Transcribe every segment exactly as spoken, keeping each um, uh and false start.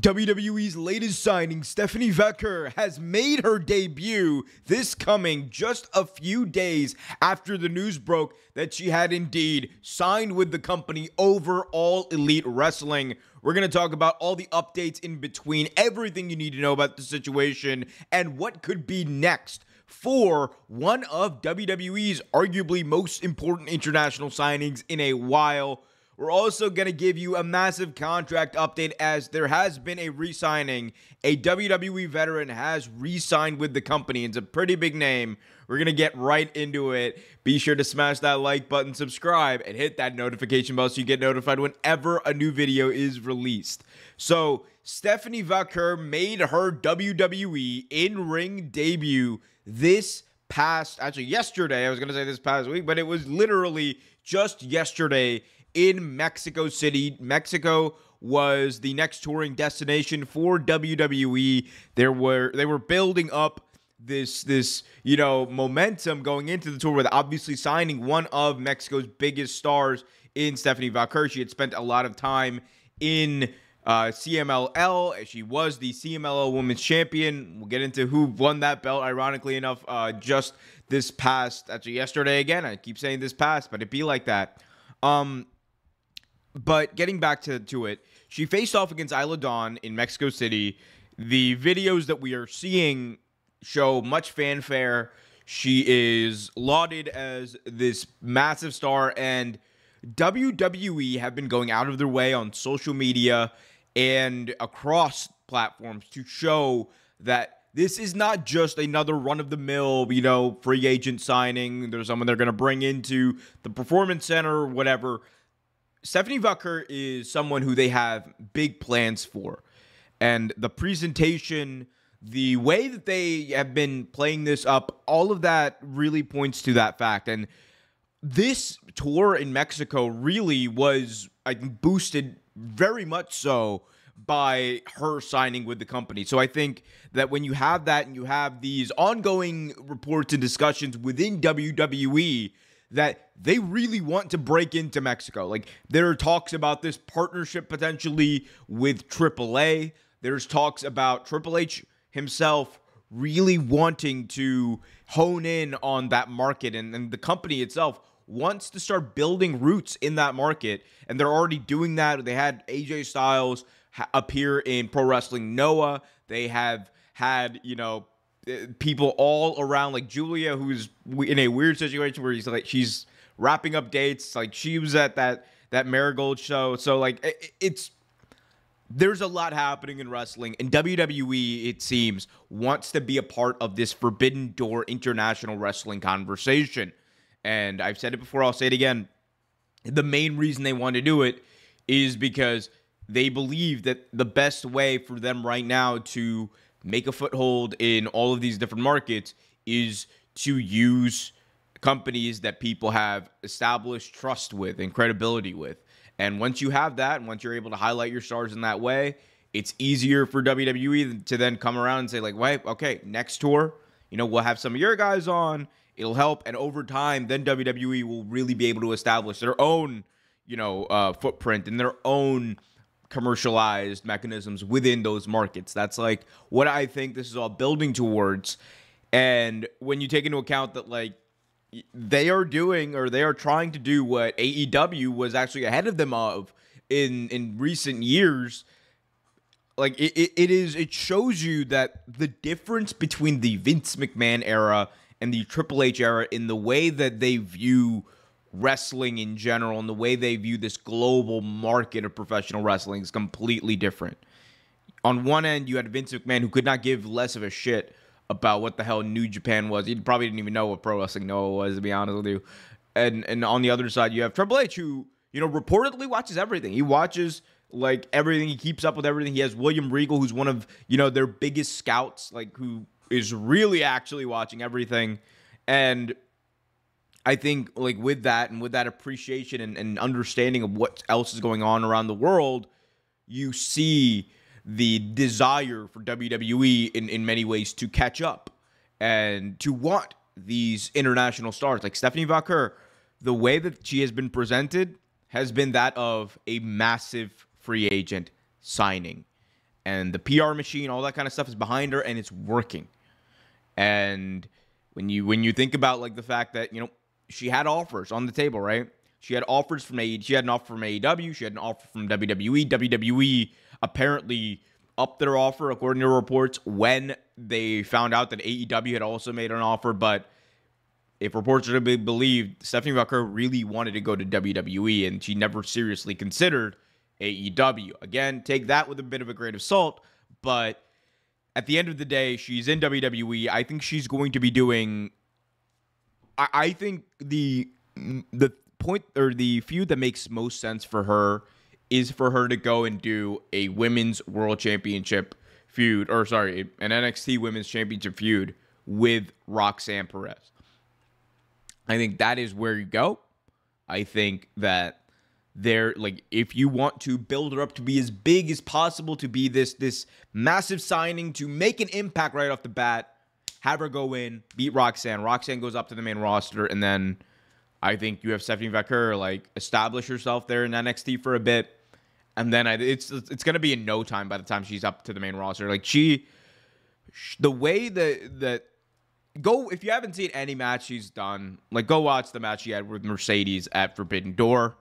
W W E's latest signing, Stephanie Vaquer, has made her debut this coming just a few days after the news broke that she had indeed signed with the company over All Elite Wrestling. We're going to talk about all the updates in between, everything you need to know about the situation, and what could be next for one of W W E's arguably most important international signings in a while. We're also going to give you a massive contract update as there has been a re-signing. A W W E veteran has re-signed with the company. It's a pretty big name. We're going to get right into it. Be sure to smash that like button, subscribe, and hit that notification bell so you get notified whenever a new video is released. So, Stephanie Vaquer made her W W E in-ring debut this past, actually yesterday. I was going to say this past week, but it was literally just yesterday in Mexico City. Mexico was the next touring destination for W W E. There were they were building up this this you know momentum going into the tour with obviously signing one of Mexico's biggest stars in Stephanie Vaquer. She had spent a lot of time in uh, C M L L. She was the C M L L Women's Champion. We'll get into who won that belt. Ironically enough, uh, just this past actually yesterday again. I keep saying this past, but it be like that. Um. But getting back to, to it, she faced off against Isla Dawn in Mexico City. The videos that we are seeing show much fanfare. She is lauded as this massive star, and W W E have been going out of their way on social media and across platforms to show that this is not just another run-of-the-mill, you know, free agent signing. There's someone they're going to bring into the performance center or whatever. Stephanie Vaquer is someone who they have big plans for. And the presentation, the way that they have been playing this up, all of that really points to that fact. And this tour in Mexico really was, I think, boosted very much so by her signing with the company. So I think that when you have that and you have these ongoing reports and discussions within W W E, that they really want to break into Mexico. Like, there are talks about this partnership potentially with triple A. There's talks about Triple H himself really wanting to hone in on that market. And, and the company itself wants to start building roots in that market. And they're already doing that. They had A J Styles appear in Pro Wrestling NOAA. They have had, you know, people all around, like Julia, who's in a weird situation where he's like, she's wrapping up dates. Like, she was at that, that Marigold show. So like, it, it's, there's a lot happening in wrestling, and W W E, it seems, wants to be a part of this Forbidden Door international wrestling conversation. And I've said it before, I'll say it again. The main reason they want to do it is because they believe that the best way for them right now to make a foothold in all of these different markets is to use companies that people have established trust with and credibility with. And once you have that, and once you're able to highlight your stars in that way, it's easier for W W E to then come around and say, like, wait, okay, next tour, you know, we'll have some of your guys on. It'll help. And over time, then W W E will really be able to establish their own, you know, uh, footprint and their own commercialized mechanisms within those markets. That's like what I think this is all building towards. And when you take into account that, like, they are doing, or they are trying to do what A E W was actually ahead of them of in in recent years, like it, it, it is it shows you that the difference between the Vince McMahon era and the Triple H era in the way that they view wrestling in general and the way they view this global market of professional wrestling is completely different. On one end, you had Vince McMahon, who could not give less of a shit about what the hell New Japan was. He probably didn't even know what Pro Wrestling NOAA was, to be honest with you. And and on the other side, you have Triple H, who, you know, reportedly watches everything. He watches, like, everything. He keeps up with everything. He has William Regal, who's one of, you know, their biggest scouts, like, who is really actually watching everything. And I think, like, with that and with that appreciation and, and understanding of what else is going on around the world, you see the desire for W W E in, in many ways to catch up and to want these international stars. Like Stephanie Vaquer, the way that she has been presented has been that of a massive free agent signing. and the P R machine, all that kind of stuff is behind her, and it's working. And when you when you think about like the fact that, you know, she had offers on the table, right? She had offers from A E W. She had an offer from A E W. She had an offer from W W E. W W E apparently upped their offer, according to reports, when they found out that A E W had also made an offer. But if reports are to be believed, Stephanie Vaquer really wanted to go to W W E, and she never seriously considered A E W. Again, take that with a bit of a grain of salt, but at the end of the day, she's in W W E. I think she's going to be doing... I, I think the the point or the feud that makes most sense for her is for her to go and do a Women's World Championship feud, or sorry, an N X T Women's Championship feud with Roxanne Perez. I think that is where you go. I think that there, like, if you want to build her up to be as big as possible, to be this this massive signing, to make an impact right off the bat, have her go in, beat Roxanne. Roxanne goes up to the main roster, and then I think you have Stephanie Vaquer, like, establish herself there in N X T for a bit, and then I, it's it's going to be in no time by the time she's up to the main roster. Like, she, the way that that. Go, if you haven't seen any match she's done, like, go watch the match she had with Mercedes at Forbidden Door.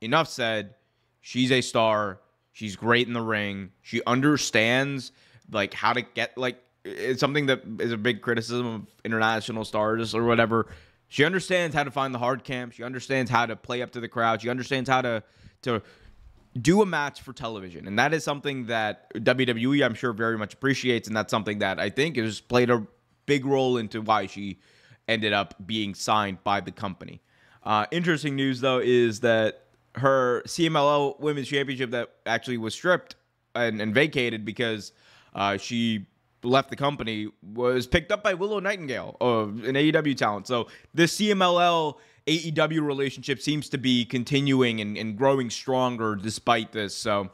Enough said. She's a star. She's great in the ring. She understands, like, how to get, like, it's something that is a big criticism of international stars or whatever. She understands how to find the hard camp. She understands how to play up to the crowd. She understands how to, to do a match for television. And that is something that W W E, I'm sure, very much appreciates. And that's something that I think has played a big role into why she ended up being signed by the company. Uh, interesting news, though, is that her C M L L Women's Championship that actually was stripped and, and vacated because uh, she left the company was picked up by Willow Nightingale, uh, an A E W talent. So this C M L L A E W relationship seems to be continuing and, and growing stronger despite this. So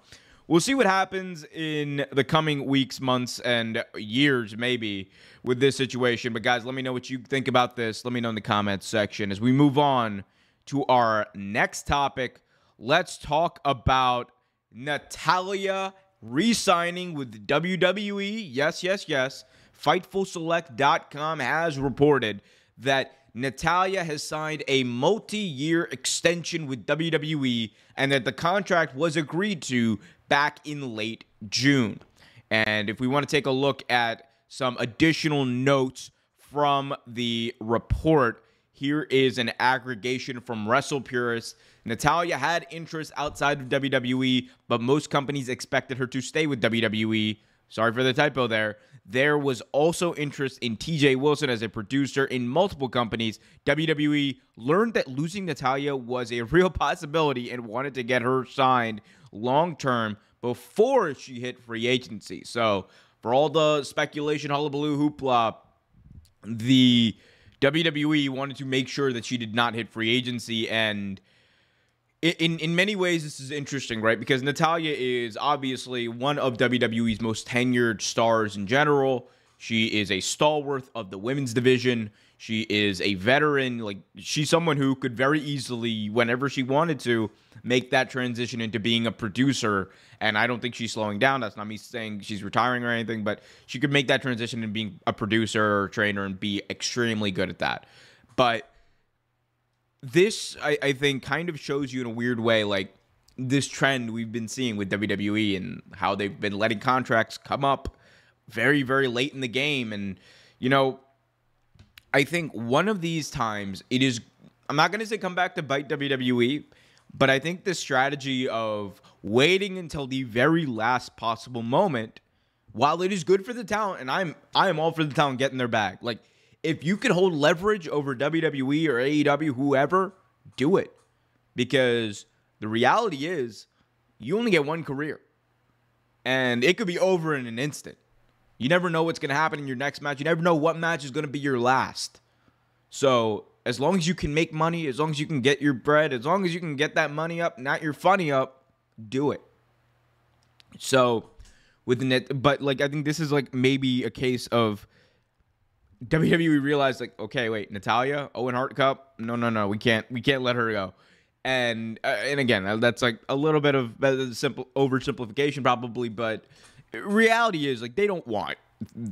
we'll see what happens in the coming weeks, months, and years, maybe, with this situation. But, guys, let me know what you think about this. Let me know in the comments section. As we move on to our next topic, let's talk about Natalya re-signing with W W E. Yes, yes, yes. Fightful Select dot com has reported that Natalya has signed a multi-year extension with W W E and that the contract was agreed to back in late June. And if we want to take a look at some additional notes from the report, here is an aggregation from WrestlePurist. Natalya had interest outside of W W E, but most companies expected her to stay with W W E. Sorry for the typo there. There was also interest in T J Wilson as a producer in multiple companies. W W E learned that losing Natalya was a real possibility and wanted to get her signed long-term before she hit free agency. So for all the speculation, hullabaloo, hoopla, the W W E wanted to make sure that she did not hit free agency. And in, in many ways, this is interesting, right? Because Natalya is obviously one of W W E's most tenured stars in general. She is a stalwart of the women's division. She is a veteran. Like, she's someone who could very easily, whenever she wanted to, make that transition into being a producer. And I don't think she's slowing down. That's not me saying she's retiring or anything, but she could make that transition into being a producer or trainer and be extremely good at that. But this, I, I think, kind of shows you in a weird way, like, this trend we've been seeing with W W E and how they've been letting contracts come up very, very late in the game. And, you know, I think one of these times it is, I'm not going to say come back to bite W W E, but I think this strategy of waiting until the very last possible moment, while it is good for the talent, and I'm I am all for the talent getting their bag, like, if you could hold leverage over W W E or A E W, whoever, do it. Because the reality is, you only get one career. And it could be over in an instant. You never know what's going to happen in your next match. You never know what match is going to be your last. So as long as you can make money, as long as you can get your bread, as long as you can get that money up, not your funny up, do it. So with the net, but like, I think this is like maybe a case of W W E realized, like, okay, wait, Natalya, Owen Hart Cup, no, no, no, we can't, we can't let her go. And uh, and again, that's like a little bit of uh, simple oversimplification probably, but reality is like they don't want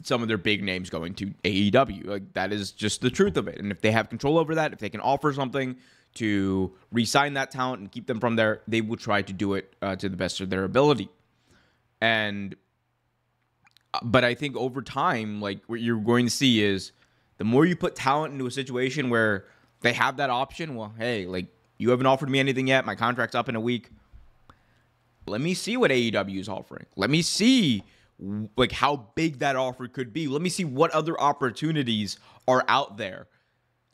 some of their big names going to A E W. Like that is just the truth of it. And if they have control over that, if they can offer something to re-sign that talent and keep them from there, they will try to do it uh, to the best of their ability. And but I think over time, like what you're going to see is the more you put talent into a situation where they have that option, well, hey, like you haven't offered me anything yet. My contract's up in a week. Let me see what A E W is offering. Let me see like how big that offer could be. Let me see what other opportunities are out there.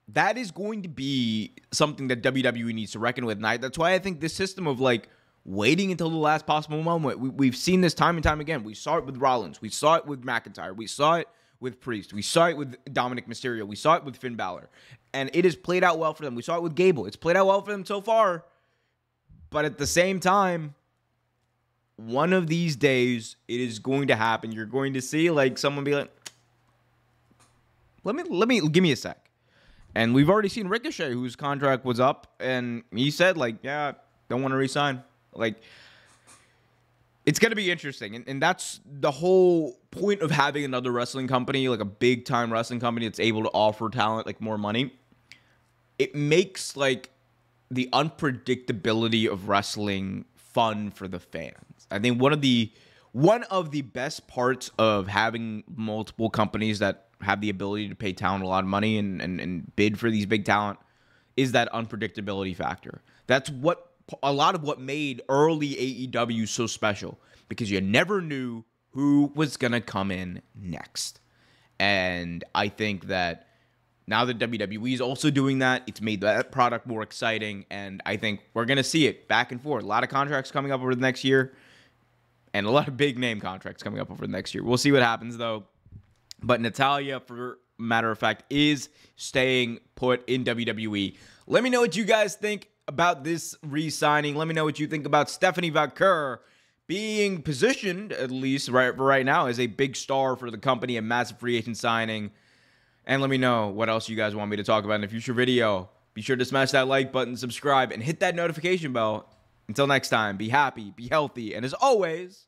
That is going to be something that W W E needs to reckon with. And I, that's why I think this system of like waiting until the last possible moment, we, we've seen this time and time again. We saw it with Rollins. We saw it with McIntyre. We saw it with Priest. We saw it with Dominic Mysterio. We saw it with Finn Balor. And it has played out well for them. We saw it with Gable. It's played out well for them so far. But at the same time, one of these days, it is going to happen. You're going to see like someone be like, let me, let me, give me a sec. And we've already seen Ricochet, whose contract was up, and he said, like, yeah, don't want to resign. Like, it's going to be interesting. And, and that's the whole point of having another wrestling company, like a big-time wrestling company that's able to offer talent, like, more money. It makes, like, the unpredictability of wrestling fun for the fans. I think one of the, one of the best parts of having multiple companies that have the ability to pay talent a lot of money and, and, and bid for these big talent is that unpredictability factor. That's what a lot of what made early A E W so special, because you never knew who was going to come in next. And I think that now that W W E is also doing that, it's made that product more exciting. And I think we're going to see it back and forth. A lot of contracts coming up over the next year and a lot of big name contracts coming up over the next year. We'll see what happens though. But Natalya, for matter of fact, is staying put in W W E. Let me know what you guys think about this re-signing. Let me know what you think about Stephanie Vaquer being positioned, at least right, right now, as a big star for the company, a massive free agent signing. And let me know what else you guys want me to talk about in a future video. Be sure to smash that like button, subscribe, and hit that notification bell. Until next time, be happy, be healthy, and as always,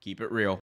keep it real.